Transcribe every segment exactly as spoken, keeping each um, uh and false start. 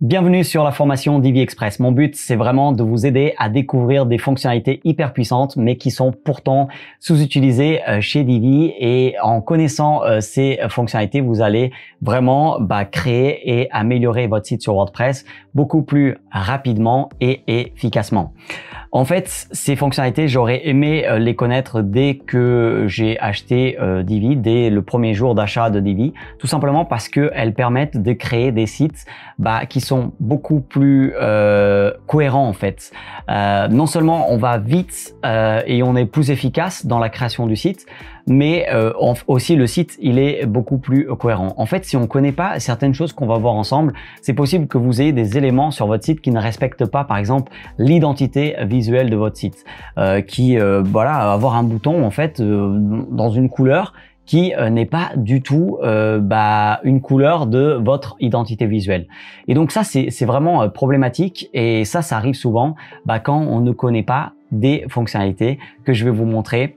Bienvenue sur la formation Divi Express. Mon but, c'est vraiment de vous aider à découvrir des fonctionnalités hyper puissantes, mais qui sont pourtant sous-utilisées chez Divi. Et en connaissant ces fonctionnalités, vous allez vraiment bah, créer et améliorer votre site sur WordPress beaucoup plus rapidement et efficacement. En fait, ces fonctionnalités, j'aurais aimé les connaître dès que j'ai acheté euh, Divi, dès le premier jour d'achat de Divi, tout simplement parce qu'elles permettent de créer des sites bah, qui sont beaucoup plus euh, cohérents en fait. Euh, non seulement on va vite euh, et on est plus efficace dans la création du site, mais euh, on, aussi le site, il est beaucoup plus cohérent. En fait, si on ne connaît pas certaines choses qu'on va voir ensemble, c'est possible que vous ayez des éléments sur votre site qui ne respectent pas, par exemple, l'identité visuelle de votre site, euh, qui, euh, voilà, avoir un bouton en fait euh, dans une couleur qui n'est pas du tout euh, bah, une couleur de votre identité visuelle. Et donc ça, c'est vraiment euh, problématique, et ça, ça arrive souvent bah, quand on ne connaît pas des fonctionnalités que je vais vous montrer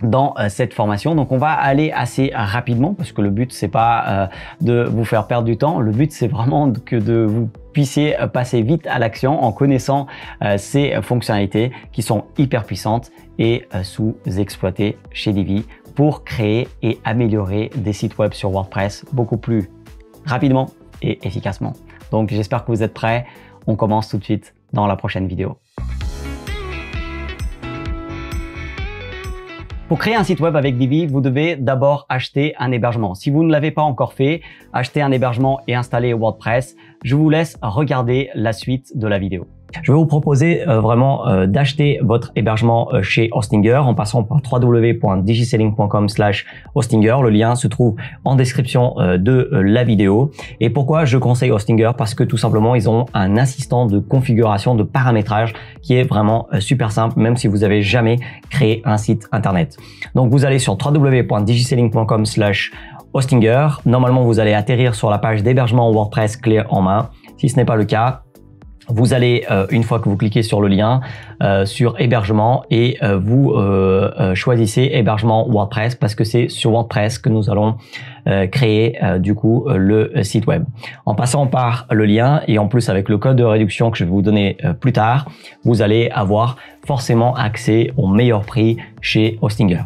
dans euh, cette formation. Donc on va aller assez rapidement parce que le but, c'est pas euh, de vous faire perdre du temps. Le but, c'est vraiment que de vous puissiez passer vite à l'action en connaissant euh, ces fonctionnalités qui sont hyper puissantes et euh, sous-exploitées chez Divi, pour créer et améliorer des sites web sur WordPress beaucoup plus rapidement et efficacement. Donc j'espère que vous êtes prêts. On commence tout de suite dans la prochaine vidéo. Pour créer un site web avec Divi, vous devez d'abord acheter un hébergement. Si vous ne l'avez pas encore fait, achetez un hébergement et installez WordPress. Je vous laisse regarder la suite de la vidéo. Je vais vous proposer euh, vraiment euh, d'acheter votre hébergement euh, chez Hostinger en passant par w w w point digiselling point com slash Hostinger. Le lien se trouve en description euh, de euh, la vidéo. Et pourquoi je conseille Hostinger? Parce que tout simplement, ils ont un assistant de configuration, de paramétrage qui est vraiment euh, super simple, même si vous n'avez jamais créé un site internet. Donc, vous allez sur w w w point digiselling point com slash Hostinger. Normalement, vous allez atterrir sur la page d'hébergement WordPress clé en main. Si ce n'est pas le cas, vous allez, euh, une fois que vous cliquez sur le lien, euh, sur hébergement, et euh, vous euh, euh, choisissez hébergement WordPress, parce que c'est sur WordPress que nous allons euh, créer euh, du coup euh, le site web. En passant par le lien, et en plus avec le code de réduction que je vais vous donner euh, plus tard, vous allez avoir forcément accès au meilleur prix chez Hostinger.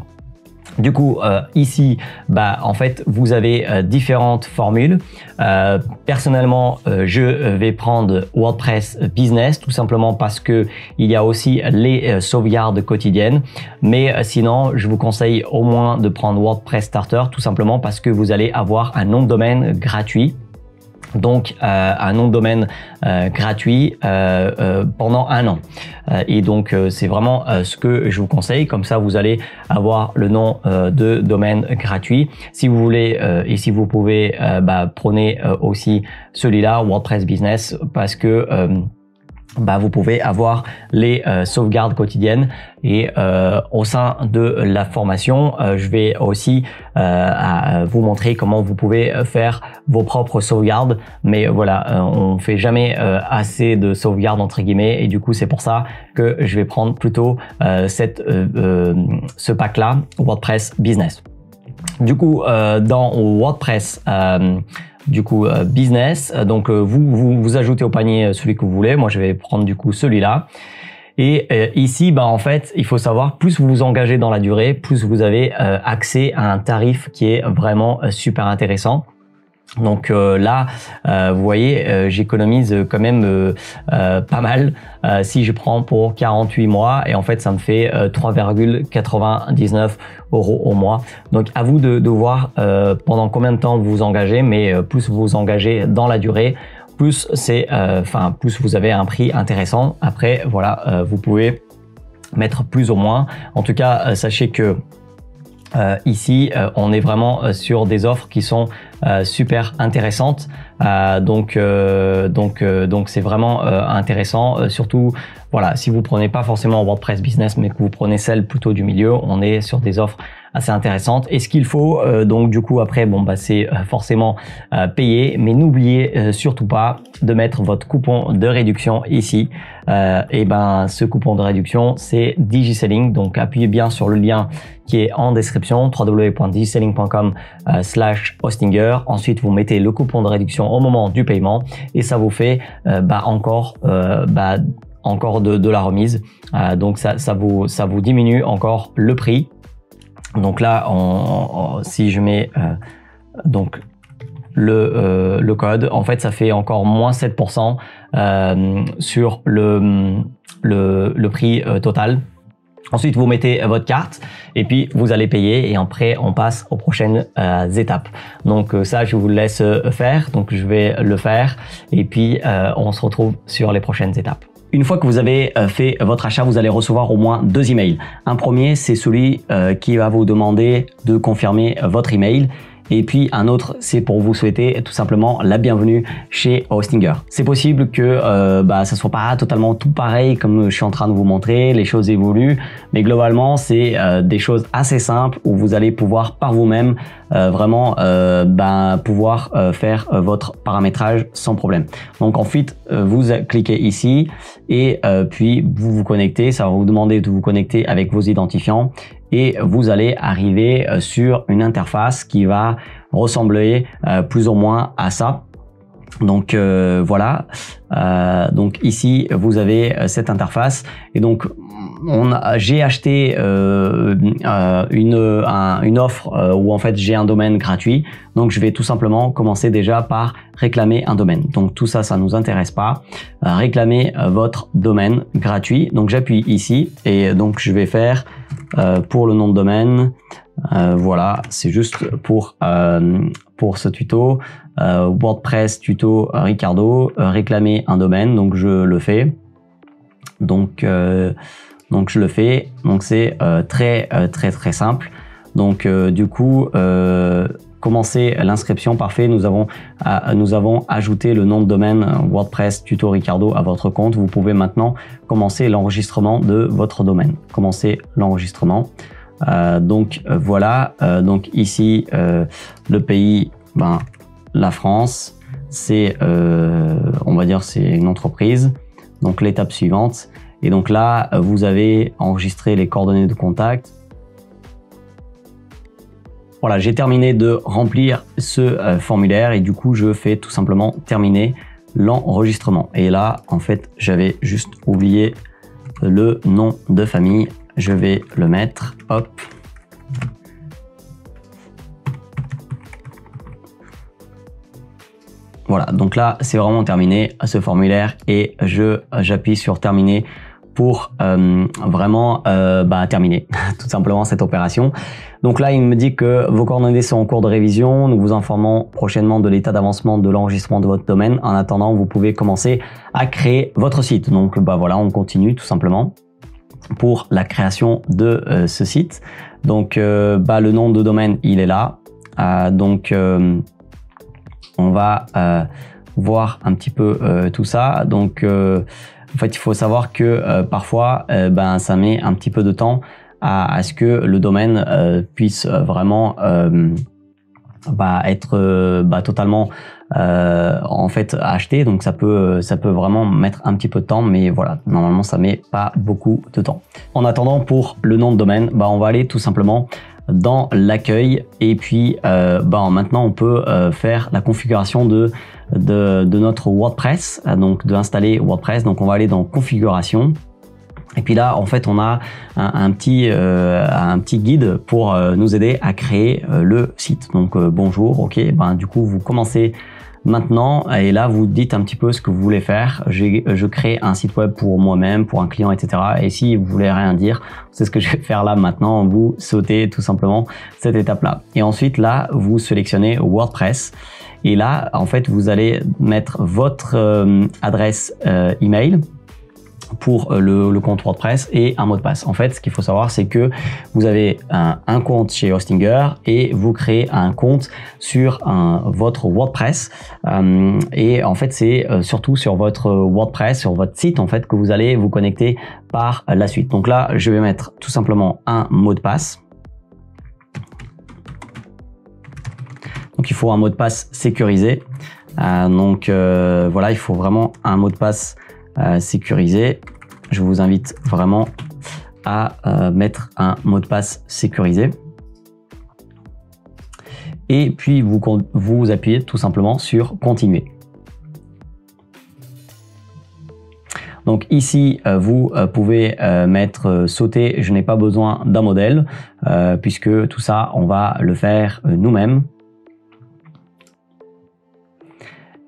Du coup, euh, ici, bah, en fait, vous avez euh, différentes formules. Euh, personnellement, euh, je vais prendre WordPress Business, tout simplement parce que il y a aussi les euh, sauvegardes quotidiennes. Mais euh, sinon, je vous conseille au moins de prendre WordPress Starter, tout simplement parce que vous allez avoir un nom de domaine gratuit. Donc, euh, un nom de domaine euh, gratuit euh, euh, pendant un an. Euh, et donc, euh, c'est vraiment euh, ce que je vous conseille. Comme ça, vous allez avoir le nom euh, de domaine gratuit. Si vous voulez euh, et si vous pouvez, euh, bah, prenez euh, aussi celui-là, WordPress Business, parce que euh, bah, vous pouvez avoir les euh, sauvegardes quotidiennes. Et euh, au sein de la formation, euh, je vais aussi euh, à vous montrer comment vous pouvez faire vos propres sauvegardes. Mais voilà, euh, on fait jamais euh, assez de sauvegardes entre guillemets, et du coup c'est pour ça que je vais prendre plutôt euh, cette, euh, euh, ce pack-là, WordPress Business. Du coup, euh, dans WordPress euh, du coup euh, Business, donc euh, vous, vous vous ajoutez au panier celui que vous voulez. Moi, je vais prendre du coup celui-là. Et euh, ici, bah, en fait, il faut savoir, plus vous vous engagez dans la durée, plus vous avez euh, accès à un tarif qui est vraiment euh, super intéressant. Donc euh, là, euh, vous voyez, euh, j'économise quand même euh, euh, pas mal euh, si je prends pour quarante-huit mois, et en fait, ça me fait euh, trois virgule quatre-vingt-dix-neuf euros au mois. Donc à vous de, de voir euh, pendant combien de temps vous vous engagez, mais euh, plus vous vous engagez dans la durée, plus c'est, enfin, euh, plus vous avez un prix intéressant. Après, voilà, euh, vous pouvez mettre plus ou moins. En tout cas, euh, sachez que euh, ici, euh, on est vraiment sur des offres qui sont euh, super intéressantes. Euh, donc, euh, donc, euh, donc, c'est vraiment euh, intéressant. Euh, surtout, voilà, si vous prenez pas forcément WordPress Business, mais que vous prenez celle plutôt du milieu, on est sur des offres assez intéressantes. Et ce qu'il faut, euh, donc du coup après, bon bah c'est forcément euh, payer, mais n'oubliez euh, surtout pas de mettre votre coupon de réduction ici. Euh, et ben ce coupon de réduction, c'est DigiSelling. Donc appuyez bien sur le lien qui est en description, w w w point digiselling point com slash Hostinger. Builder. Ensuite, vous mettez le coupon de réduction au moment du paiement et ça vous fait euh, bah, encore euh, bah, encore de, de la remise. Euh, donc ça, ça vous ça vous diminue encore le prix. Donc là, on, on, si je mets euh, donc le, euh, le code, en fait, ça fait encore moins sept pour cent euh, sur le, le, le prix euh, total. Ensuite, vous mettez votre carte et puis vous allez payer et après, on passe aux prochaines euh, étapes. Donc ça, je vous laisse faire. Donc je vais le faire et puis euh, on se retrouve sur les prochaines étapes. Une fois que vous avez fait votre achat, vous allez recevoir au moins deux emails. Un premier, c'est celui qui va vous demander de confirmer votre email. Et puis un autre, c'est pour vous souhaiter tout simplement la bienvenue chez Hostinger. C'est possible que euh, bah, ça soit pas totalement tout pareil comme je suis en train de vous montrer, les choses évoluent, mais globalement c'est euh, des choses assez simples où vous allez pouvoir par vous-même euh, vraiment euh, bah, pouvoir euh, faire euh, votre paramétrage sans problème. Donc ensuite euh, vous cliquez ici et euh, puis vous vous connectez, ça va vous demander de vous connecter avec vos identifiants. Et vous allez arriver sur une interface qui va ressembler euh, plus ou moins à ça. Donc euh, voilà, euh, donc ici vous avez cette interface et donc j'ai acheté euh, euh, une, un, une offre euh, où en fait j'ai un domaine gratuit. Donc je vais tout simplement commencer déjà par réclamer un domaine. Donc tout ça, ça nous intéresse pas. Euh, réclamer euh, votre domaine gratuit. Donc j'appuie ici et donc je vais faire euh, pour le nom de domaine. Euh, voilà, c'est juste pour, euh, pour ce tuto. Euh, WordPress tuto Ricardo, euh, réclamer un domaine. Donc je le fais. Donc, euh, donc je le fais. Donc c'est euh, très euh, très très simple. Donc euh, du coup, euh, commencer l'inscription, parfait. Nous avons euh, nous avons ajouté le nom de domaine WordPress tuto Ricardo à votre compte. Vous pouvez maintenant commencer l'enregistrement de votre domaine. Commencer l'enregistrement. Euh, donc euh, voilà. Euh, donc ici, euh, le pays, ben la France. C'est euh, on va dire c'est une entreprise. Donc l'étape suivante. Et donc là, vous avez enregistré les coordonnées de contact. Voilà, j'ai terminé de remplir ce euh, formulaire et du coup, je fais tout simplement terminer l'enregistrement. Et là, en fait, j'avais juste oublié le nom de famille. Je vais le mettre, hop. Voilà, donc là, c'est vraiment terminé ce formulaire et je j'appuie sur terminer pour euh, vraiment euh, bah, terminer tout simplement cette opération. Donc là, il me dit que vos coordonnées sont en cours de révision. Nous vous informons prochainement de l'état d'avancement de l'enregistrement de votre domaine. En attendant, vous pouvez commencer à créer votre site. Donc bah voilà, on continue tout simplement pour la création de euh, ce site. Donc euh, bah, le nom de domaine, il est là. Euh, donc euh, on va euh, voir un petit peu euh, tout ça. Donc, euh, en fait, il faut savoir que euh, parfois, euh, ben, ça met un petit peu de temps à, à ce que le domaine euh, puisse vraiment euh, bah, être euh, bah, totalement euh, en fait acheté. Donc, ça peut, ça peut vraiment mettre un petit peu de temps, mais voilà, normalement, ça met pas beaucoup de temps. En attendant, pour le nom de domaine, bah, on va aller tout simplement dans l'accueil et puis euh, bah, maintenant on peut euh, faire la configuration de, de, de notre WordPress, donc de installer WordPress. Donc on va aller dans configuration et puis là en fait on a un, un, petit, euh, un petit guide pour euh, nous aider à créer euh, le site. Donc euh, bonjour, ok, ben, du coup vous commencez maintenant et là vous dites un petit peu ce que vous voulez faire. Je crée un site web pour moi-même, pour un client, etc. Et si vous voulez rien dire, c'est ce que je vais faire là maintenant, vous sautez tout simplement cette étape là et ensuite là vous sélectionnez WordPress et là en fait vous allez mettre votre euh, adresse euh, email pour le, le compte WordPress et un mot de passe. En fait, ce qu'il faut savoir, c'est que vous avez un, un compte chez Hostinger et vous créez un compte sur un, votre WordPress. Euh, et en fait, c'est surtout sur votre WordPress, sur votre site, en fait, que vous allez vous connecter par la suite. Donc là, je vais mettre tout simplement un mot de passe. Donc, il faut un mot de passe sécurisé. Euh, donc, euh, voilà, il faut vraiment un mot de passe Euh, sécurisé. Je vous invite vraiment à euh, mettre un mot de passe sécurisé. et puis vous, vous appuyez tout simplement sur continuer. Donc ici, vous pouvez mettre sauter, je n'ai pas besoin d'un modèle, euh, puisque tout ça, on va le faire nous-mêmes.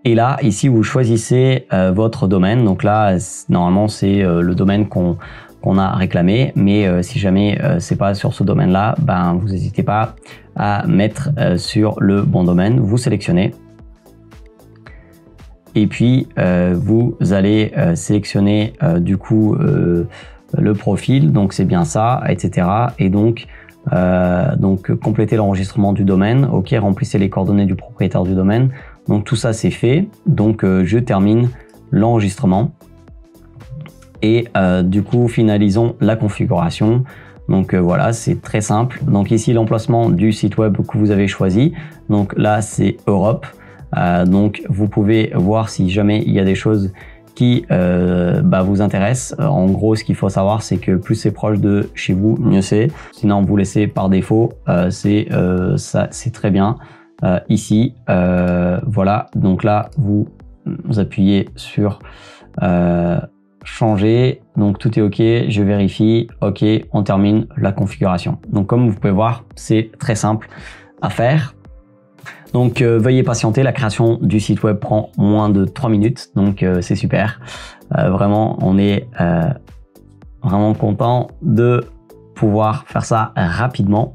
Et là, ici, vous choisissez euh, votre domaine. Donc là, normalement, c'est euh, le domaine qu'on qu'on a réclamé. Mais euh, si jamais euh, c'est pas sur ce domaine-là, ben, vous n'hésitez pas à mettre euh, sur le bon domaine. Vous sélectionnez. Et puis, euh, vous allez euh, sélectionner euh, du coup euh, le profil. Donc, c'est bien ça, et cetera. Et donc, euh, donc complétez l'enregistrement du domaine. OK, remplissez les coordonnées du propriétaire du domaine. Donc tout ça c'est fait, donc euh, je termine l'enregistrement et euh, du coup finalisons la configuration. Donc euh, voilà, c'est très simple. Donc ici l'emplacement du site web que vous avez choisi, donc là c'est Europe, euh, donc vous pouvez voir si jamais il y a des choses qui euh, bah, vous intéressent. En gros, ce qu'il faut savoir, c'est que plus c'est proche de chez vous, mieux c'est. Sinon vous laissez par défaut, euh, c'est euh, ça, c'est très bien. Euh, ici, euh, voilà, donc là, vous, vous appuyez sur euh, changer, donc tout est OK, je vérifie, OK, on termine la configuration. Donc comme vous pouvez voir, c'est très simple à faire. Donc euh, veuillez patienter, la création du site web prend moins de trois minutes, donc euh, c'est super. Euh, vraiment, on est euh, vraiment content de pouvoir faire ça rapidement.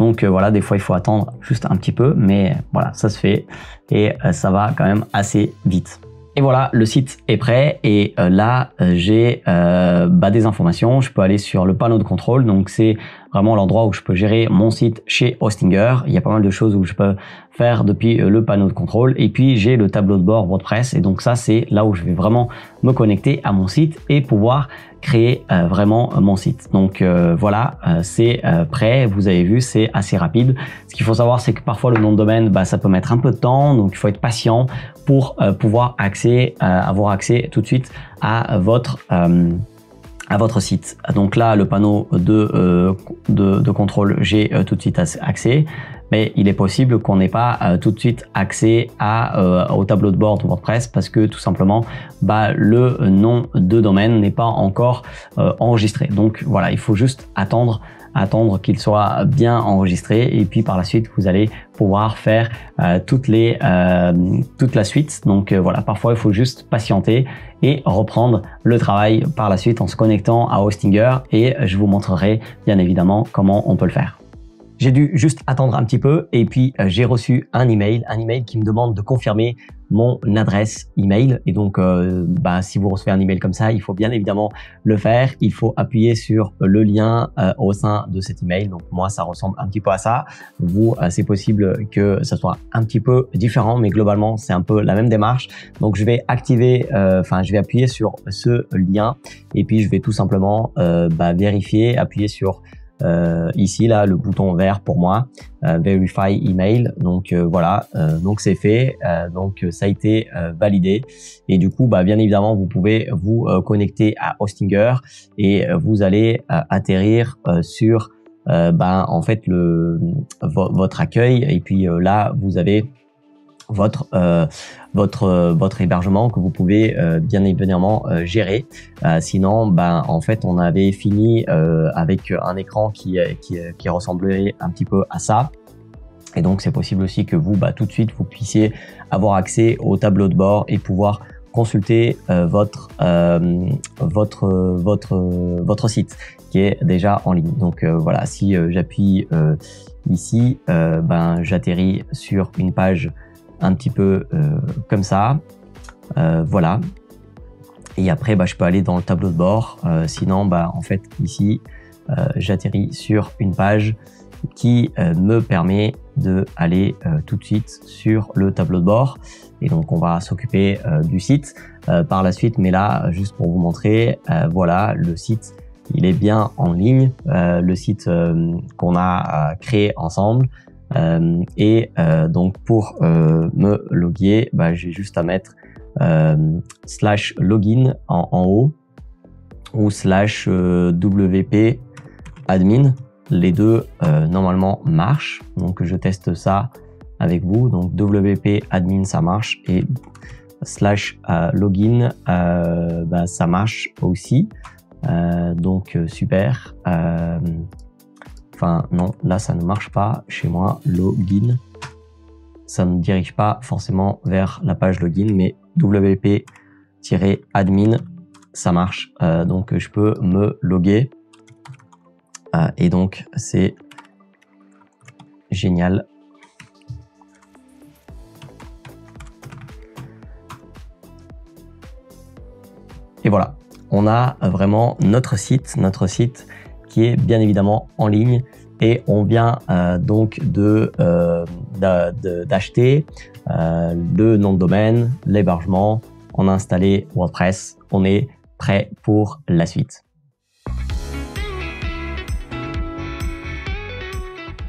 Donc euh, voilà, des fois il faut attendre juste un petit peu, mais voilà, ça se fait et euh, ça va quand même assez vite. Et voilà, le site est prêt et euh, là euh, j'ai euh, bah, des informations. Je peux aller sur le panneau de contrôle, donc c'est vraiment l'endroit où je peux gérer mon site chez Hostinger. Il y a pas mal de choses où je peux faire depuis euh, le panneau de contrôle. Et puis j'ai le tableau de bord WordPress et donc ça c'est là où je vais vraiment me connecter à mon site et pouvoir créer euh, vraiment mon site. Donc euh, voilà, euh, c'est euh, prêt, vous avez vu, c'est assez rapide. Ce qu'il faut savoir, c'est que parfois le nom de domaine, bah, ça peut mettre un peu de temps, donc il faut être patient pour euh, pouvoir accès, euh, avoir accès tout de suite à votre euh, à votre site. Donc là, le panneau de, euh, de, de contrôle, j'ai euh, tout de suite accès, mais il est possible qu'on n'ait pas euh, tout de suite accès à, euh, au tableau de bord de WordPress parce que tout simplement, bah, le nom de domaine n'est pas encore euh, enregistré. Donc voilà, il faut juste attendre, attendre qu'il soit bien enregistré et puis par la suite, vous allez pouvoir faire euh, toutes les, euh, toute la suite. Donc euh, voilà, parfois, il faut juste patienter et reprendre le travail par la suite en se connectant à Hostinger et je vous montrerai bien évidemment comment on peut le faire. J'ai dû juste attendre un petit peu et puis euh, j'ai reçu un email, un email qui me demande de confirmer mon adresse email et donc euh, bah, si vous recevez un email comme ça, il faut bien évidemment le faire, il faut appuyer sur le lien euh, au sein de cet email. Donc moi ça ressemble un petit peu à ça, vous euh, c'est possible que ça soit un petit peu différent mais globalement c'est un peu la même démarche. Donc je vais activer, enfin euh, je vais appuyer sur ce lien et puis je vais tout simplement euh, bah, vérifier, appuyer sur Euh, ici là le bouton vert pour moi euh, verify email, donc euh, voilà euh, donc c'est fait, euh, donc ça a été euh, validé et du coup bah bien évidemment vous pouvez vous euh, connecter à Hostinger et euh, vous allez euh, atterrir euh, sur euh, bah, en fait le vo votre accueil et puis euh, là vous avez votre euh, votre euh, votre hébergement que vous pouvez euh, bien évidemment euh, gérer. Euh, sinon, ben en fait, on avait fini euh, avec un écran qui, qui qui ressemblait un petit peu à ça. Et donc, c'est possible aussi que vous, bah, tout de suite, vous puissiez avoir accès au tableau de bord et pouvoir consulter euh, votre euh, votre euh, votre euh, votre site qui est déjà en ligne. Donc euh, voilà, si euh, j'appuie euh, ici, euh, ben j'atterris sur une page un petit peu euh, comme ça, euh, voilà. Et après, bah, je peux aller dans le tableau de bord. Euh, sinon, bah, en fait, ici, euh, j'atterris sur une page qui euh, me permet de aller euh, tout de suite sur le tableau de bord. Et donc, on va s'occuper euh, du site euh, par la suite. Mais là, juste pour vous montrer, euh, voilà, le site, il est bien en ligne. Euh, le site euh, qu'on a euh, créé ensemble. Euh, et euh, donc pour euh, me loguer, bah, j'ai juste à mettre euh, slash login en, en haut ou slash euh, wp admin. Les deux euh, normalement marchent. Donc je teste ça avec vous. Donc W P admin, ça marche, et slash euh, login, euh, bah, ça marche aussi. Euh, donc super. Euh, enfin non, là ça ne marche pas chez moi. Login, ça ne dirige pas forcément vers la page login, mais W P-admin, ça marche. Euh, donc je peux me loguer. Euh, et donc c'est génial. Et voilà, on a vraiment notre site, notre site qui est bien évidemment en ligne, et on vient euh, donc de euh, d'acheter euh, le nom de domaine, l'hébergement, on a installé WordPress, on est prêt pour la suite.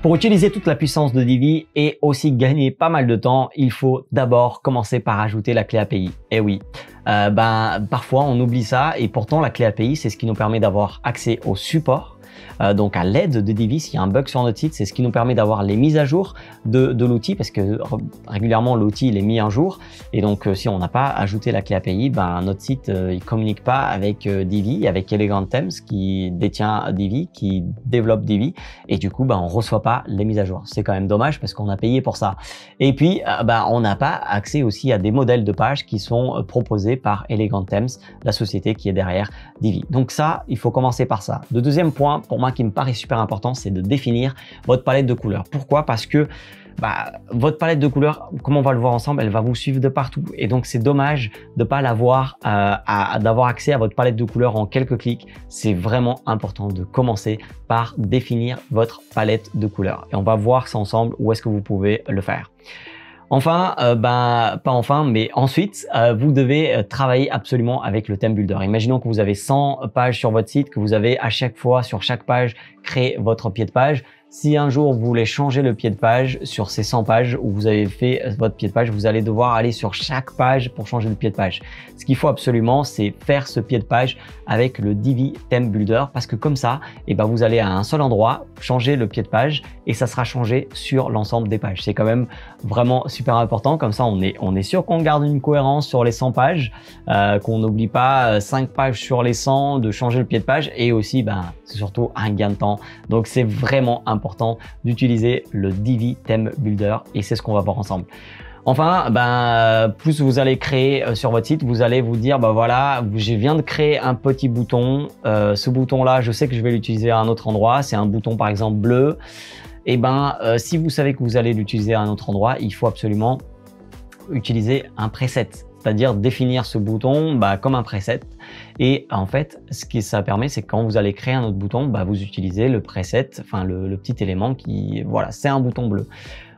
Pour utiliser toute la puissance de Divi et aussi gagner pas mal de temps, il faut d'abord commencer par ajouter la clé A P I. Eh oui, euh, ben, parfois on oublie ça, et pourtant la clé A P I, c'est ce qui nous permet d'avoir accès au support, euh, donc à l'aide de Divi. S'il y a un bug sur notre site, c'est ce qui nous permet d'avoir les mises à jour de, de l'outil, parce que régulièrement l'outil il est mis à jour, et donc euh, si on n'a pas ajouté la clé A P I, ben, notre site euh, il communique pas avec euh, Divi, avec Elegant Themes qui détient Divi, qui développe Divi, et du coup ben, on reçoit pas les mises à jour. C'est quand même dommage parce qu'on a payé pour ça. Et puis euh, bah, on n'a pas accès aussi à des modèles de pages qui sont proposés par Elegant Themes, la société qui est derrière Divi. Donc ça, il faut commencer par ça. Le deuxième point pour moi qui me paraît super important, c'est de définir votre palette de couleurs. Pourquoi? Parce que bah, votre palette de couleurs, comme on va le voir ensemble, elle va vous suivre de partout, et donc c'est dommage de pas l'avoir, euh, d'avoir accès à votre palette de couleurs en quelques clics. C'est vraiment important de commencer par définir votre palette de couleurs, et on va voir ça ensemble où est-ce que vous pouvez le faire. Enfin, euh, ben, pas enfin, mais ensuite, euh, vous devez travailler absolument avec le Theme Builder. Imaginons que vous avez cent pages sur votre site, que vous avez à chaque fois, sur chaque page, créé votre pied de page. Si un jour vous voulez changer le pied de page sur ces cent pages où vous avez fait votre pied de page, vous allez devoir aller sur chaque page pour changer le pied de page. Ce qu'il faut absolument, c'est faire ce pied de page avec le Divi Theme Builder, parce que comme ça, eh ben vous allez à un seul endroit changer le pied de page et ça sera changé sur l'ensemble des pages. C'est quand même vraiment super important. Comme ça, on est, on est sûr qu'on garde une cohérence sur les cent pages, euh, qu'on n'oublie pas cinq pages sur les cent de changer le pied de page, et aussi, ben, c'est surtout un gain de temps. Donc, c'est vraiment important. important d'utiliser le Divi Theme Builder, et c'est ce qu'on va voir ensemble. Enfin, ben, plus vous allez créer sur votre site, vous allez vous dire, ben voilà, je viens de créer un petit bouton. Euh, ce bouton-là, je sais que je vais l'utiliser à un autre endroit. C'est un bouton, par exemple, bleu. Et ben, euh, si vous savez que vous allez l'utiliser à un autre endroit, il faut absolument utiliser un preset. C'est-à-dire définir ce bouton bah, comme un preset. Et en fait, ce que ça permet, c'est quand vous allez créer un autre bouton, bah, vous utilisez le preset, enfin le, le petit élément qui, voilà, c'est un bouton bleu.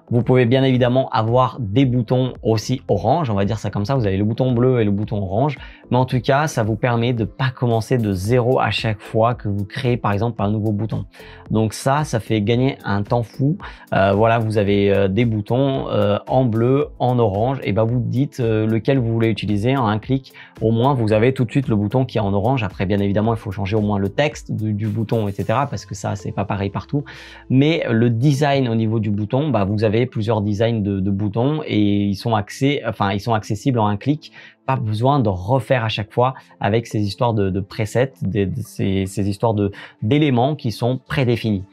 Vous pouvez bien évidemment avoir des boutons aussi orange, on va dire ça comme ça, vous avez le bouton bleu et le bouton orange, mais en tout cas, ça vous permet de pas commencer de zéro à chaque fois que vous créez par exemple un nouveau bouton. Donc ça, ça fait gagner un temps fou. Euh, voilà, vous avez euh, des boutons euh, en bleu, en orange, et ben vous dites euh, lequel vous voulez utiliser en un clic. Au moins, vous avez tout de suite le bouton qui est en orange. Après, bien évidemment, il faut changer au moins le texte du, du bouton, et cetera, parce que ça, c'est pas pareil partout. Mais le design au niveau du bouton, bah, vous avez plusieurs designs de, de boutons, et ils sont axés, enfin ils sont accessibles en un clic. Pas besoin de refaire à chaque fois avec ces histoires de, de presets, de, de, ces, ces histoires de d'éléments qui sont prédéfinis.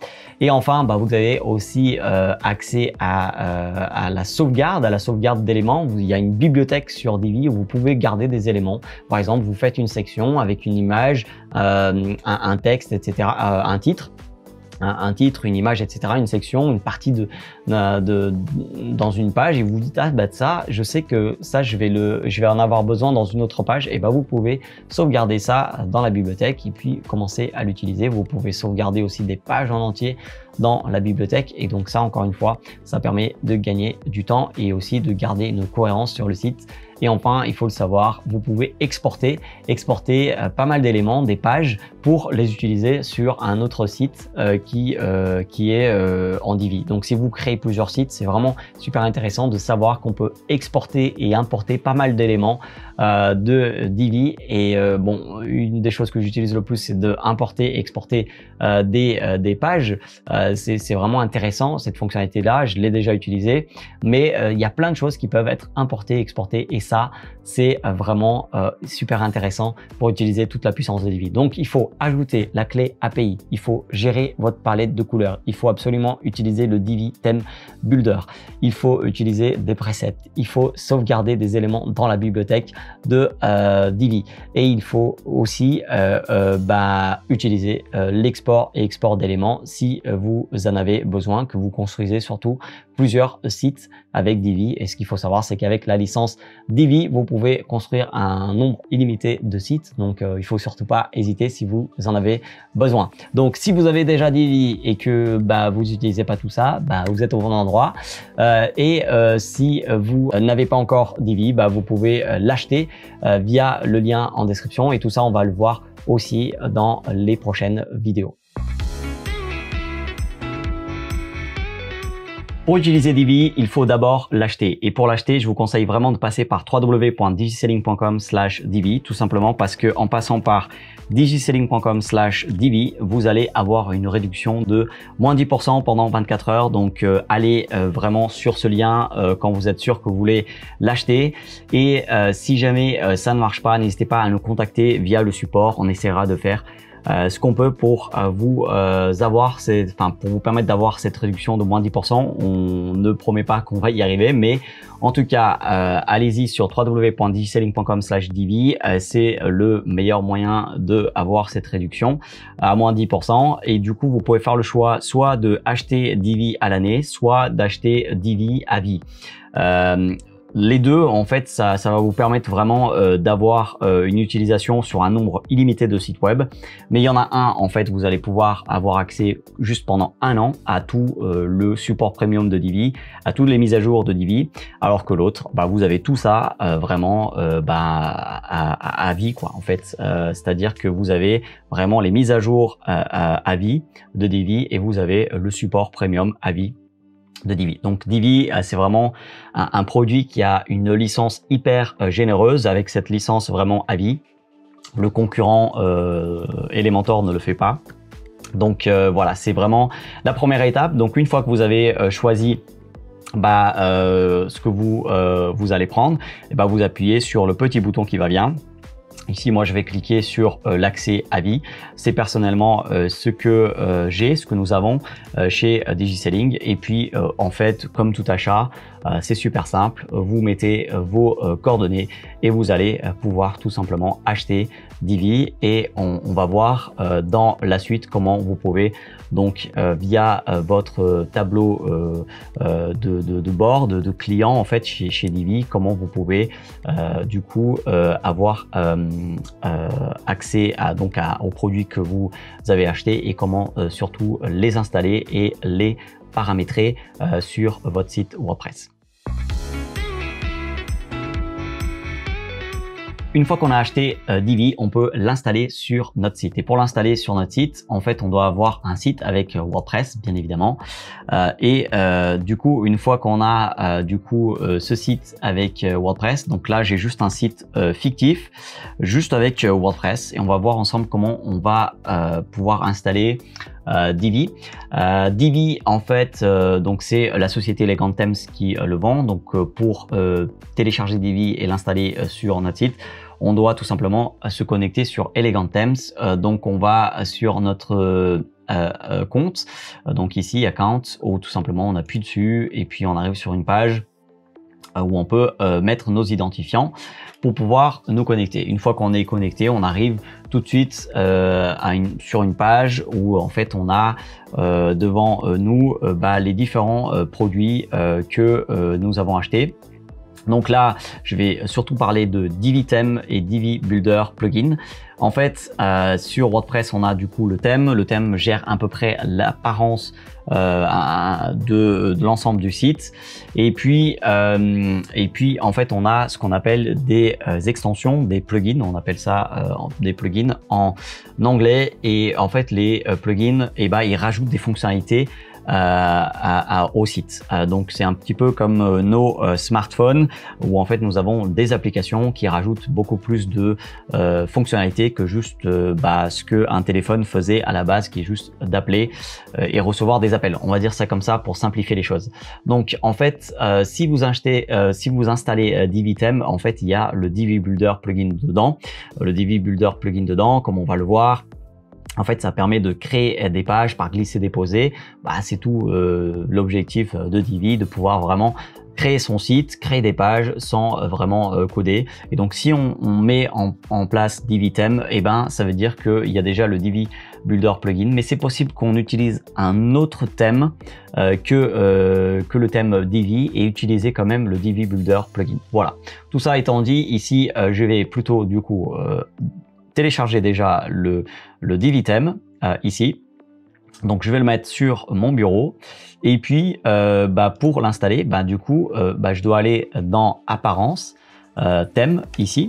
Et enfin, bah, vous avez aussi euh, accès à, euh, à la sauvegarde, à la sauvegarde d'éléments. Il y a une bibliothèque sur Divi où vous pouvez garder des éléments. Par exemple, vous faites une section avec une image, euh, un, un texte, et cetera, euh, un titre. un titre, une image, et cetera, une section, une partie de, de, de dans une page, et vous dites ah bah ça, je sais que ça je vais le, je vais en avoir besoin dans une autre page, et bah vous pouvez sauvegarder ça dans la bibliothèque et puis commencer à l'utiliser. Vous pouvez sauvegarder aussi des pages en entier dans la bibliothèque, et donc ça encore une fois, ça permet de gagner du temps et aussi de garder une cohérence sur le site Et enfin, il faut le savoir, vous pouvez exporter, exporter euh, pas mal d'éléments, des pages, pour les utiliser sur un autre site euh, qui, euh, qui est euh, en Divi. Donc, si vous créez plusieurs sites, c'est vraiment super intéressant de savoir qu'on peut exporter et importer pas mal d'éléments euh, de Divi. Et euh, bon, une des choses que j'utilise le plus, c'est d'importer, exporter euh, des, euh, des pages. Euh, c'est vraiment intéressant, cette fonctionnalité-là. Je l'ai déjà utilisée, mais euh, il y a plein de choses qui peuvent être importées, exportées, et ça, c'est vraiment euh, super intéressant pour utiliser toute la puissance de Divi. Donc, il faut ajouter la clé A P I, il faut gérer votre palette de couleurs, il faut absolument utiliser le Divi Theme Builder, il faut utiliser des presets, il faut sauvegarder des éléments dans la bibliothèque de euh, Divi, et il faut aussi euh, euh, bah, utiliser euh, l'export et export d'éléments si vous en avez besoin, que vous construisez surtout plusieurs sites avec Divi. Et ce qu'il faut savoir, c'est qu'avec la licence Divi, vous pouvez construire un nombre illimité de sites. Donc, euh, il faut surtout pas hésiter si vous en avez besoin. Donc, si vous avez déjà Divi et que bah, vous n'utilisez pas tout ça, bah, vous êtes au bon endroit. Euh, et euh, si vous n'avez pas encore Divi, bah, vous pouvez l'acheter euh, via le lien en description. Et tout ça, on va le voir aussi dans les prochaines vidéos. Pour utiliser Divi, il faut d'abord l'acheter. Et pour l'acheter, je vous conseille vraiment de passer par www point digiselling point com slash Divi, tout simplement parce que en passant par digiselling point com slash Divi, vous allez avoir une réduction de moins dix pour cent pendant vingt-quatre heures. Donc, euh, allez euh, vraiment sur ce lien euh, quand vous êtes sûr que vous voulez l'acheter. Et euh, si jamais euh, ça ne marche pas, n'hésitez pas à nous contacter via le support. On essaiera de faire Euh, ce qu'on peut pour euh, vous euh, avoir, enfin pour vous permettre d'avoir cette réduction de moins dix pour cent. On ne promet pas qu'on va y arriver, mais en tout cas, euh, allez-y sur www point digiselling point com slash Divi. Euh, c'est le meilleur moyen de avoir cette réduction à moins dix pour cent. Et du coup, vous pouvez faire le choix soit de acheter Divi à l'année, soit d'acheter Divi à vie. Euh, Les deux, en fait, ça, ça va vous permettre vraiment euh, d'avoir euh, une utilisation sur un nombre illimité de sites web. Mais il y en a un, en fait, vous allez pouvoir avoir accès juste pendant un an à tout euh, le support premium de Divi, à toutes les mises à jour de Divi, alors que l'autre, bah, vous avez tout ça euh, vraiment euh, bah, à, à, à vie, quoi, en fait. Euh, C'est-à-dire que vous avez vraiment les mises à jour euh, à, à vie de Divi et vous avez le support premium à vie de Divi. Donc Divi, c'est vraiment un, un produit qui a une licence hyper généreuse, avec cette licence vraiment à vie. Le concurrent euh, Elementor ne le fait pas. Donc euh, voilà, c'est vraiment la première étape. Donc une fois que vous avez euh, choisi bah, euh, ce que vous, euh, vous allez prendre, et bah, vous appuyez sur le petit bouton qui va bien. Ici, moi, je vais cliquer sur euh, l'accès avis. C'est personnellement euh, ce que euh, j'ai, ce que nous avons euh, chez euh, DigiSelling. Et puis, euh, en fait, comme tout achat, euh, c'est super simple. Vous mettez euh, vos euh, coordonnées et vous allez euh, pouvoir tout simplement acheter Divi. Et on, on va voir euh, dans la suite comment vous pouvez, donc, euh, via euh, votre tableau euh, euh, de, de, de bord, de, de clients, en fait, chez, chez Divi, comment vous pouvez, euh, du coup, euh, avoir... Euh, Euh, accès à, donc à, aux produits que vous avez achetés et comment euh, surtout les installer et les paramétrer euh, sur votre site WordPress. Une fois qu'on a acheté euh, Divi, on peut l'installer sur notre site. Et pour l'installer sur notre site, en fait, on doit avoir un site avec WordPress, bien évidemment. Euh, et euh, du coup, une fois qu'on a euh, du coup euh, ce site avec euh, WordPress, donc là, j'ai juste un site euh, fictif, juste avec euh, WordPress. Et on va voir ensemble comment on va euh, pouvoir installer Euh, Divi. Euh, Divi, en fait, euh, donc c'est la société Elegant Themes qui euh, le vend. Donc, euh, pour euh, télécharger Divi et l'installer euh, sur notre site, on doit tout simplement se connecter sur Elegant Themes. Euh, donc, on va sur notre euh, euh, compte. Donc ici, Account, où tout simplement on appuie dessus et puis on arrive sur une page où on peut euh, mettre nos identifiants pour pouvoir nous connecter. Une fois qu'on est connecté, on arrive tout de suite euh, à une, sur une page où en fait on a euh, devant nous euh, bah, les différents euh, produits euh, que euh, nous avons achetés. Donc là, je vais surtout parler de Divi Theme et Divi Builder Plugin. En fait, euh, sur WordPress, on a du coup le thème. Le thème gère à peu près l'apparence euh, de, de l'ensemble du site. Et puis, euh, et puis, en fait, on a ce qu'on appelle des euh, extensions, des plugins. On appelle ça euh, des plugins en anglais. Et en fait, les euh, plugins, eh ben, ils rajoutent des fonctionnalités Euh, à, à, au site. Euh, donc c'est un petit peu comme euh, nos euh, smartphones où en fait nous avons des applications qui rajoutent beaucoup plus de euh, fonctionnalités que juste euh, bah, ce qu'un téléphone faisait à la base, qui est juste d'appeler euh, et recevoir des appels. On va dire ça comme ça pour simplifier les choses. Donc en fait, euh, si vous achetez, euh, si vous installez euh, Divi Theme, en fait il y a le Divi Builder plugin dedans. Euh, le Divi Builder plugin dedans, comme on va le voir. En fait, ça permet de créer des pages par glisser-déposer. Bah, c'est tout euh, l'objectif de Divi, de pouvoir vraiment créer son site, créer des pages sans vraiment euh, coder. Et donc, si on, on met en, en place Divi Theme, eh ben, ça veut dire qu'il y a déjà le Divi Builder plugin, mais c'est possible qu'on utilise un autre thème euh, que, euh, que le thème Divi et utiliser quand même le Divi Builder plugin. Voilà. Tout ça étant dit, ici, euh, je vais plutôt du coup euh, télécharger déjà le, le Divi Theme euh, ici. Donc je vais le mettre sur mon bureau et puis euh, bah, pour l'installer, bah, du coup euh, bah, je dois aller dans apparence, euh, thème ici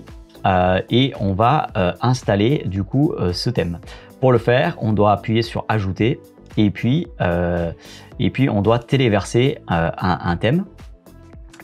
euh, et on va euh, installer du coup euh, ce thème. Pour le faire, on doit appuyer sur ajouter et puis, euh, et puis on doit téléverser euh, un, un thème.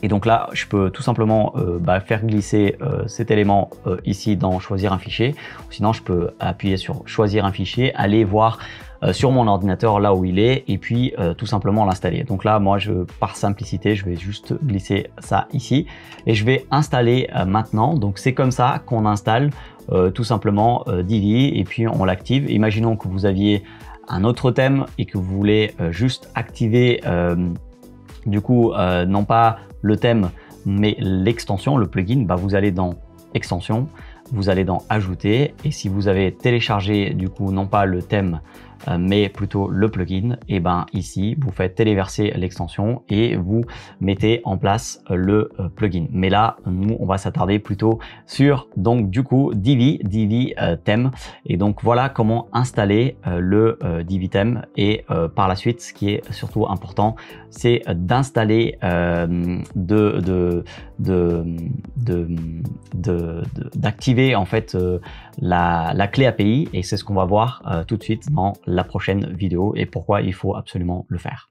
Et donc là, je peux tout simplement euh, bah, faire glisser euh, cet élément euh, ici dans choisir un fichier. Sinon, je peux appuyer sur choisir un fichier, aller voir euh, sur mon ordinateur là où il est et puis euh, tout simplement l'installer. Donc là, moi, je, par simplicité, je vais juste glisser ça ici et je vais installer euh, maintenant. Donc c'est comme ça qu'on installe euh, tout simplement euh, Divi et puis on l'active. Imaginons que vous aviez un autre thème et que vous voulez euh, juste activer euh, du coup, euh, non pas le thème, mais l'extension, le plugin. Bah, vous allez dans extension, vous allez dans ajouter. Et si vous avez téléchargé du coup, non pas le thème, euh, mais plutôt le plugin, et ben ici, vous faites téléverser l'extension et vous mettez en place le euh, plugin. Mais là, nous, on va s'attarder plutôt sur, donc du coup, Divi, Divi euh, Theme. Et donc, voilà comment installer euh, le euh, Divi Theme. Et euh, par la suite, ce qui est surtout important, c'est d'installer, euh, de, de, de, de, de, d'activer en fait euh, la, la clé A P I. Et c'est ce qu'on va voir euh, tout de suite dans la prochaine vidéo et pourquoi il faut absolument le faire.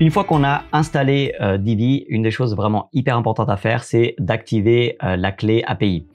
Une fois qu'on a installé euh, Divi, une des choses vraiment hyper importantes à faire, c'est d'activer euh, la clé A P I.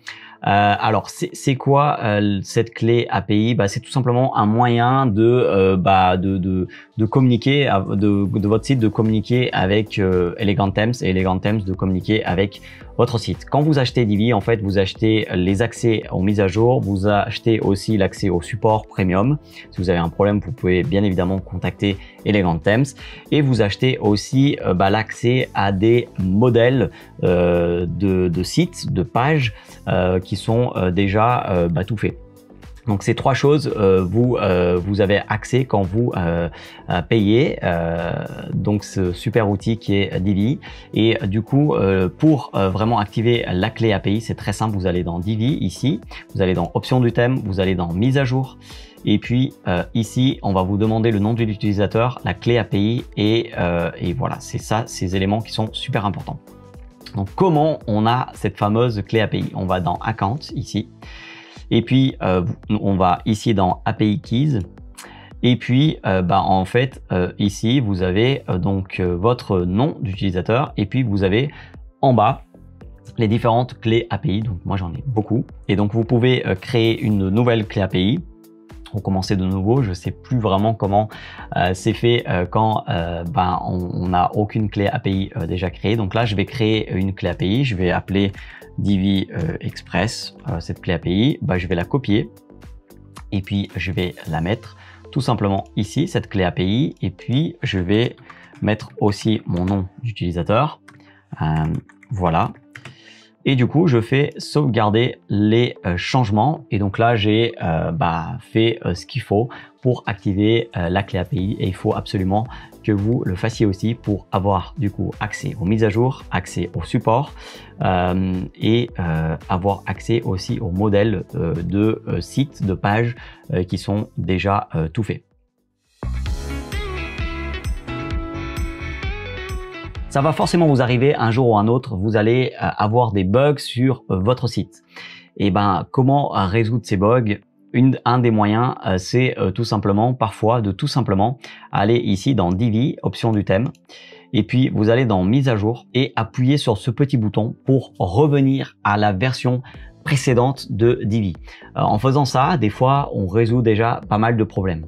Euh, alors, c'est quoi euh, cette clé A P I? Bah, c'est tout simplement un moyen de, euh, bah, de, de, de communiquer, de, de votre site, de communiquer avec euh, Elegant Themes et Elegant Themes de communiquer avec votre site. Quand vous achetez Divi, en fait, vous achetez les accès aux mises à jour, vous achetez aussi l'accès au support premium. Si vous avez un problème, vous pouvez bien évidemment contacter Elegant Themes et vous achetez aussi euh, bah, l'accès à des modèles euh, de, de sites, de pages euh, qui Qui sont déjà euh, bah, tout faits. Donc ces trois choses, euh, vous euh, vous avez accès quand vous euh, payez euh, donc ce super outil qui est Divi. Et du coup, euh, pour euh, vraiment activer la clé A P I, c'est très simple. Vous allez dans Divi ici, vous allez dans options du thème, vous allez dans mise à jour. Et puis euh, ici, on va vous demander le nom de l'utilisateur, la clé A P I et, euh, et voilà, c'est ça, ces éléments qui sont super importants. Donc, comment on a cette fameuse clé A P I? On va dans Account ici, et puis euh, on va ici dans A P I Keys. Et puis, euh, bah, en fait, euh, ici, vous avez euh, donc euh, votre nom d'utilisateur et puis vous avez en bas les différentes clés A P I. Donc, moi, j'en ai beaucoup. Et donc, vous pouvez euh, créer une nouvelle clé A P I. Recommencer de nouveau, je sais plus vraiment comment euh, c'est fait euh, quand euh, ben, on n'a aucune clé A P I euh, déjà créée. Donc là, je vais créer une clé A P I, je vais appeler Divi euh, Express, euh, cette clé A P I, ben, je vais la copier et puis je vais la mettre tout simplement ici, cette clé A P I, et puis je vais mettre aussi mon nom d'utilisateur, euh, voilà. Et du coup, je fais sauvegarder les euh, changements. Et donc là, j'ai euh, bah, fait euh, ce qu'il faut pour activer euh, la clé A P I. Et il faut absolument que vous le fassiez aussi pour avoir du coup accès aux mises à jour, accès au support euh, et euh, avoir accès aussi aux modèles euh, de euh, sites, de pages euh, qui sont déjà euh, tout faits. Ça va forcément vous arriver un jour ou un autre, vous allez avoir des bugs sur votre site. Et ben, comment résoudre ces bugs? Une, un des moyens, c'est tout simplement, parfois, de tout simplement aller ici dans Divi, option du thème, et puis vous allez dans Mise à jour et appuyez sur ce petit bouton pour revenir à la version précédente de Divi. En faisant ça, des fois, on résout déjà pas mal de problèmes.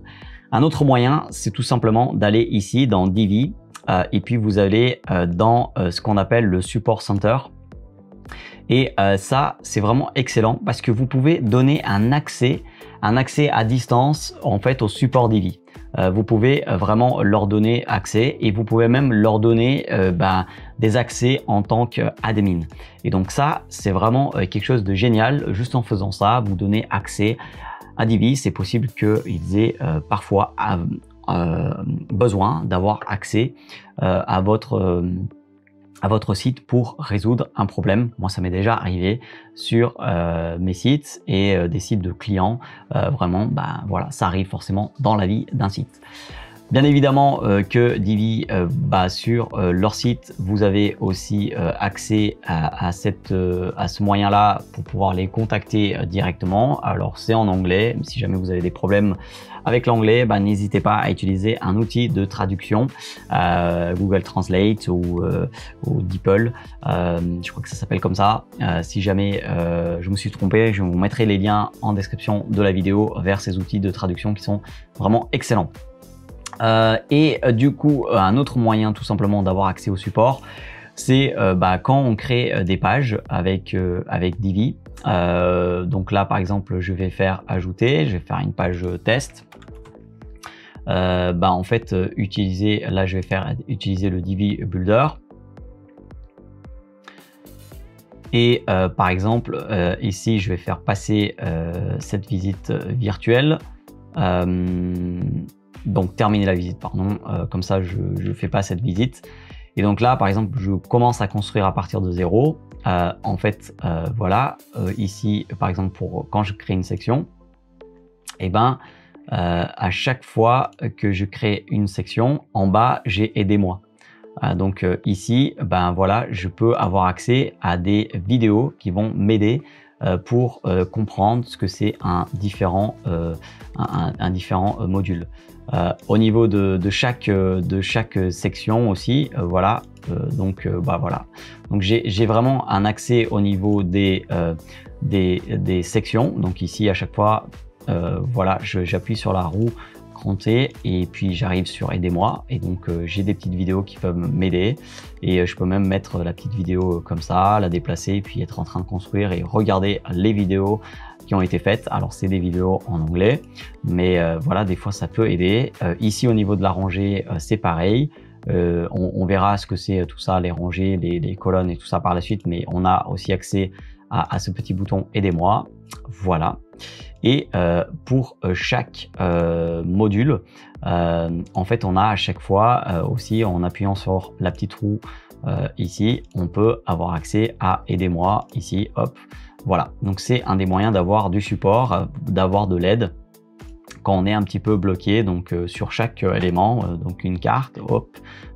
Un autre moyen, c'est tout simplement d'aller ici dans Divi, Euh, et puis vous allez euh, dans euh, ce qu'on appelle le support center. Et euh, ça, c'est vraiment excellent parce que vous pouvez donner un accès, un accès à distance en fait au support Divi. Euh, vous pouvez euh, vraiment leur donner accès et vous pouvez même leur donner euh, bah, des accès en tant qu'admin. Et donc ça, c'est vraiment euh, quelque chose de génial. Juste en faisant ça, vous donnez accès à Divi. C'est possible qu'ils aient euh, parfois à, Euh, besoin d'avoir accès euh, à votre euh, à votre site pour résoudre un problème. Moi, ça m'est déjà arrivé sur euh, mes sites et euh, des sites de clients. Euh, vraiment, bah, voilà, ça arrive forcément dans la vie d'un site. Bien évidemment euh, que Divi, euh, bah, sur euh, leur site, vous avez aussi euh, accès à, à, cette, euh, à ce moyen-là pour pouvoir les contacter euh, directement. Alors, c'est en anglais. Si jamais vous avez des problèmes avec l'anglais, bah, n'hésitez pas à utiliser un outil de traduction, euh, Google Translate ou, euh, ou DeepL. Euh, je crois que ça s'appelle comme ça. Euh, si jamais euh, je me suis trompé, je vous mettrai les liens en description de la vidéo vers ces outils de traduction qui sont vraiment excellents. Euh, et euh, du coup, euh, un autre moyen tout simplement d'avoir accès au support, c'est euh, bah, quand on crée euh, des pages avec, euh, avec Divi. Euh, donc là, par exemple, je vais faire ajouter, je vais faire une page test. Euh, bah, en fait, euh, utiliser, là, je vais faire utiliser le Divi Builder. Et euh, par exemple, euh, ici, je vais faire passer euh, cette visite virtuelle. Euh, Donc, terminer la visite, pardon. Euh, comme ça, je ne fais pas cette visite. Et donc là, par exemple, je commence à construire à partir de zéro. Euh, en fait, euh, voilà. Euh, ici, par exemple, pour quand je crée une section, eh ben, euh, à chaque fois que je crée une section, en bas, j'ai aidez-moi. Euh, donc euh, ici, ben voilà, je peux avoir accès à des vidéos qui vont m'aider euh, pour euh, comprendre ce que c'est un différent, euh, un, un différent euh, module. Euh, au niveau de, de, chaque, de chaque section aussi, euh, voilà, euh, donc euh, bah voilà. Donc j'ai vraiment un accès au niveau des, euh, des, des sections. Donc ici, à chaque fois, euh, voilà, j'appuie sur la roue crantée et puis j'arrive sur aidez-moi. Et donc euh, j'ai des petites vidéos qui peuvent m'aider et je peux même mettre la petite vidéo comme ça, la déplacer, puis être en train de construire et regarder les vidéos qui ont été faites. Alors c'est des vidéos en anglais, mais euh, voilà, des fois ça peut aider. Euh, ici au niveau de la rangée, euh, c'est pareil. Euh, on, on verra ce que c'est tout ça, les rangées, les, les colonnes et tout ça par la suite, mais on a aussi accès à, à ce petit bouton aidez-moi. Voilà. Et euh, pour chaque euh, module, euh, en fait, on a à chaque fois euh, aussi, en appuyant sur la petite roue euh, ici, on peut avoir accès à aidez-moi ici, hop. Voilà, donc c'est un des moyens d'avoir du support, d'avoir de l'aide quand on est un petit peu bloqué. Donc euh, sur chaque euh, élément, euh, donc une carte, hop,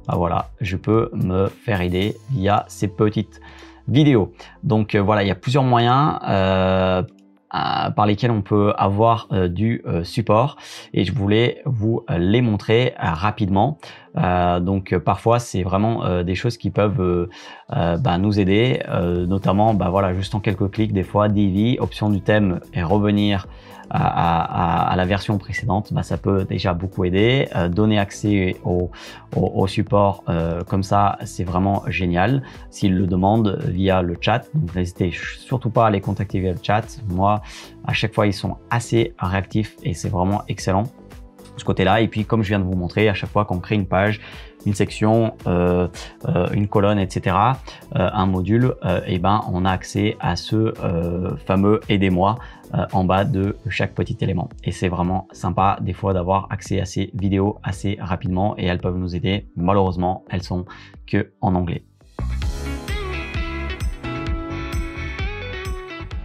bah voilà, je peux me faire aider via ces petites vidéos. Donc euh, voilà, il y a plusieurs moyens euh, à, par lesquels on peut avoir euh, du euh, support et je voulais vous les montrer euh, rapidement. Euh, donc euh, parfois c'est vraiment euh, des choses qui peuvent euh, euh, bah, nous aider, euh, notamment bah, voilà, juste en quelques clics des fois Divi, option du thème et revenir à, à, à la version précédente, bah, ça peut déjà beaucoup aider. Euh, donner accès au, au, au support euh, comme ça, c'est vraiment génial. S'ils le demandent via le chat, donc n'hésitez surtout pas à les contacter via le chat. Moi, à chaque fois, ils sont assez réactifs et c'est vraiment excellent. Ce côté-là. Et puis, comme je viens de vous montrer, à chaque fois qu'on crée une page, une section, euh, euh, une colonne, et cetera, euh, un module, euh, et ben on a accès à ce euh, fameux aidez-moi euh, en bas de chaque petit élément. Et c'est vraiment sympa des fois d'avoir accès à ces vidéos assez rapidement et elles peuvent nous aider. Malheureusement, elles sont que en anglais.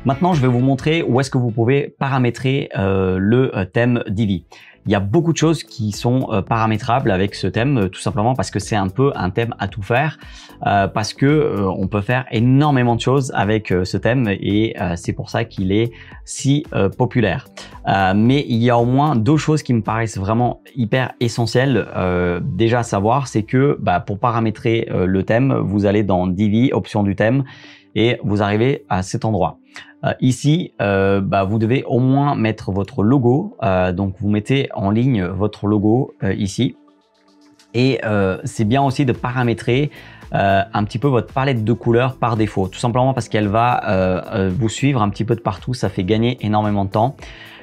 Maintenant, je vais vous montrer où est-ce que vous pouvez paramétrer euh, le thème Divi. Il y a beaucoup de choses qui sont euh, paramétrables avec ce thème, euh, tout simplement parce que c'est un peu un thème à tout faire, euh, parce que euh, on peut faire énormément de choses avec euh, ce thème et euh, c'est pour ça qu'il est si euh, populaire. Euh, mais il y a au moins deux choses qui me paraissent vraiment hyper essentielles. Euh, déjà à savoir, c'est que bah, pour paramétrer euh, le thème, vous allez dans Divi, option du thème, et vous arrivez à cet endroit. Euh, ici, euh, bah, vous devez au moins mettre votre logo. Euh, donc, vous mettez en ligne votre logo euh, ici. Et euh, c'est bien aussi de paramétrer euh, un petit peu votre palette de couleurs par défaut. Tout simplement parce qu'elle va euh, vous suivre un petit peu de partout. Ça fait gagner énormément de temps.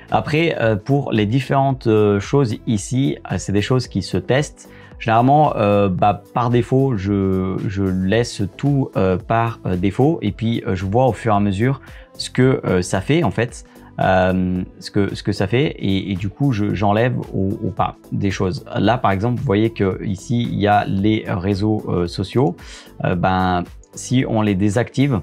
Après, euh, pour les différentes euh, choses ici, euh, c'est des choses qui se testent. Généralement, euh, bah, par défaut, je, je laisse tout euh, par euh, défaut et puis euh, je vois au fur et à mesure ce que euh, ça fait en fait, euh, ce, que, ce que ça fait et, et du coup, j'enlève je, ou, ou pas des choses. Là, par exemple, vous voyez qu'ici, il y a les réseaux euh, sociaux. Euh, ben, si on les désactive,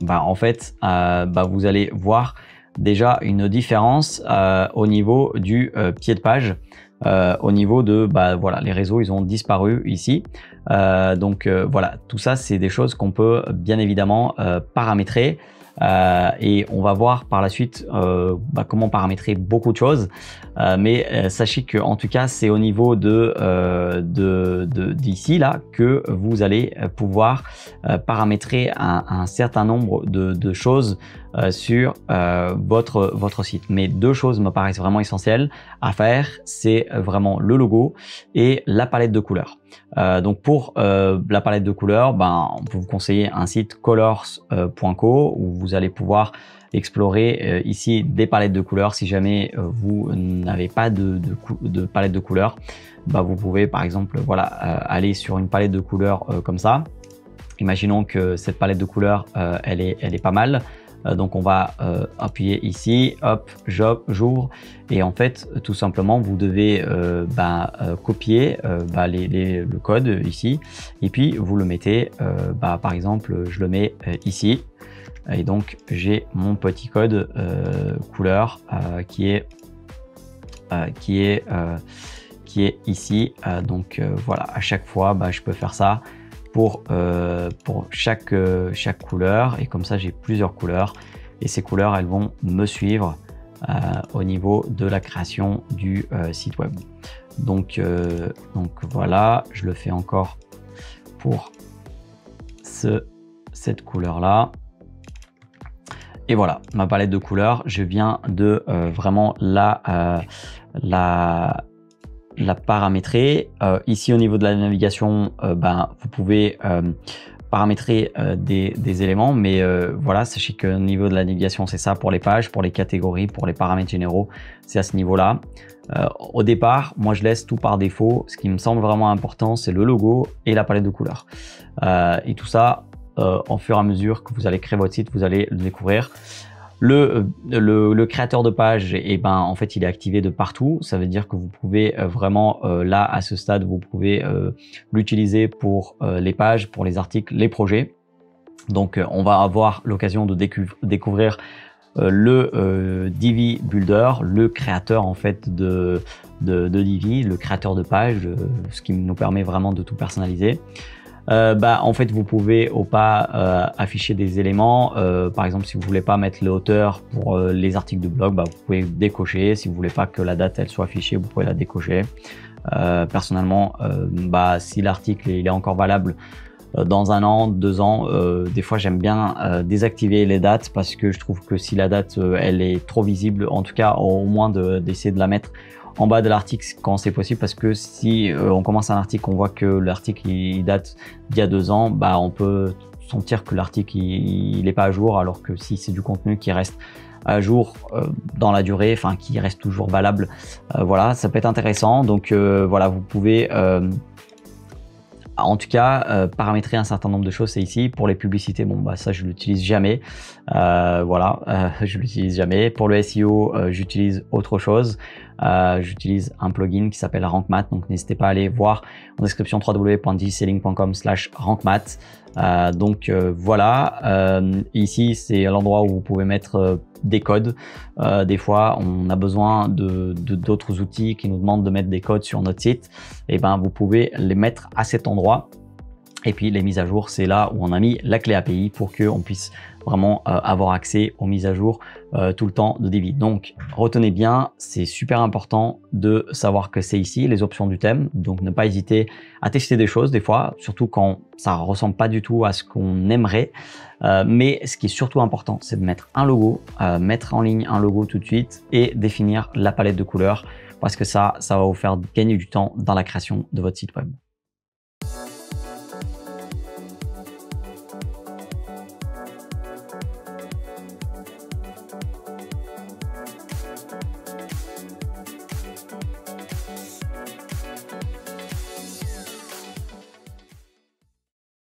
ben, en fait, euh, ben, vous allez voir déjà une différence euh, au niveau du euh, pied de page. Euh, au niveau de, bah voilà, les réseaux, ils ont disparu ici. Euh, donc euh, voilà, tout ça, c'est des choses qu'on peut bien évidemment euh, paramétrer. Euh, et on va voir par la suite euh, bah, comment paramétrer beaucoup de choses. Euh, mais euh, sachez qu'en tout cas, c'est au niveau de, euh, de, de, d'ici là que vous allez pouvoir euh, paramétrer un, un certain nombre de, de choses euh, sur euh, votre, votre site. Mais deux choses me paraissent vraiment essentielles à faire, c'est vraiment le logo et la palette de couleurs. Euh, donc pour euh, la palette de couleurs, ben, on peut vous conseiller un site coolors point co où vous allez pouvoir explorer euh, ici des palettes de couleurs. Si jamais euh, vous n'avez pas de, de, de palette de couleurs, ben, vous pouvez par exemple voilà, euh, aller sur une palette de couleurs euh, comme ça. Imaginons que cette palette de couleurs, euh, elle est, elle est pas mal. Donc, on va euh, appuyer ici, hop, j'ouvre. Et en fait, tout simplement, vous devez euh, bah, euh, copier euh, bah, les, les, le code ici. Et puis, vous le mettez, euh, bah, par exemple, je le mets euh, ici. Et donc, j'ai mon petit code euh, couleur euh, qui est, euh, qui est, euh, qui est ici. Euh, donc, euh, voilà, à chaque fois, bah, je peux faire ça. Pour, euh, pour chaque, euh, chaque couleur et comme ça j'ai plusieurs couleurs et ces couleurs elles vont me suivre euh, au niveau de la création du euh, site web. Donc, euh, donc voilà, je le fais encore pour ce, cette couleur là. Et voilà, ma palette de couleurs, je viens de euh, vraiment la, euh, la la paramétrer. Euh, ici au niveau de la navigation, euh, ben, vous pouvez euh, paramétrer euh, des, des éléments, mais euh, voilà, sachez que au niveau de la navigation, c'est ça pour les pages, pour les catégories, pour les paramètres généraux, c'est à ce niveau-là. Euh, au départ, moi je laisse tout par défaut. Ce qui me semble vraiment important, c'est le logo et la palette de couleurs. Euh, et tout ça, euh, en fur et à mesure que vous allez créer votre site, vous allez le découvrir. Le, le, le créateur de page, eh ben, en fait, il est activé de partout. Ça veut dire que vous pouvez vraiment, euh, là, à ce stade, vous pouvez euh, l'utiliser pour euh, les pages, pour les articles, les projets. Donc, euh, on va avoir l'occasion de découvrir, découvrir euh, le euh, Divi Builder, le créateur, en fait, de, de, de Divi, le créateur de page, euh, ce qui nous permet vraiment de tout personnaliser. Euh, bah, en fait, vous pouvez au pas euh, afficher des éléments. Euh, par exemple, si vous voulez pas mettre l'auteur pour euh, les articles de blog, bah, vous pouvez décocher. Si vous voulez pas que la date elle soit affichée, vous pouvez la décocher. Euh, personnellement, euh, bah, si l'article il est encore valable euh, dans un an, deux ans, euh, des fois j'aime bien euh, désactiver les dates parce que je trouve que si la date euh, elle est trop visible, en tout cas au moins d'essayer de, de la mettre en bas de l'article quand c'est possible, parce que si euh, on commence un article, on voit que l'article il date d'il y a deux ans, bah on peut sentir que l'article il n'est pas à jour, alors que si c'est du contenu qui reste à jour euh, dans la durée, enfin qui reste toujours valable, euh, voilà, ça peut être intéressant. Donc euh, voilà, vous pouvez euh, En tout cas, euh, paramétrer un certain nombre de choses, c'est ici. Pour les publicités, bon, bah, ça, je l'utilise jamais. Euh, voilà, euh, je l'utilise jamais. Pour le S E O, euh, j'utilise autre chose. Euh, j'utilise un plugin qui s'appelle RankMath. Donc, n'hésitez pas à aller voir en description w w w point digiselling point com slash RankMath. Euh, donc, euh, voilà. Euh, ici, c'est l'endroit où vous pouvez mettre euh, des codes. Euh, des fois, on a besoin de d'autres outils qui nous demandent de mettre des codes sur notre site. Et ben, vous pouvez les mettre à cet endroit. Et puis, les mises à jour, c'est là où on a mis la clé A P I pour qu'on puisse vraiment euh, avoir accès aux mises à jour euh, tout le temps de Divi. Donc, retenez bien, c'est super important de savoir que c'est ici, les options du thème. Donc, ne pas hésiter à tester des choses des fois, surtout quand ça ne ressemble pas du tout à ce qu'on aimerait. Euh, mais ce qui est surtout important, c'est de mettre un logo, euh, mettre en ligne un logo tout de suite et définir la palette de couleurs parce que ça, ça va vous faire gagner du temps dans la création de votre site web.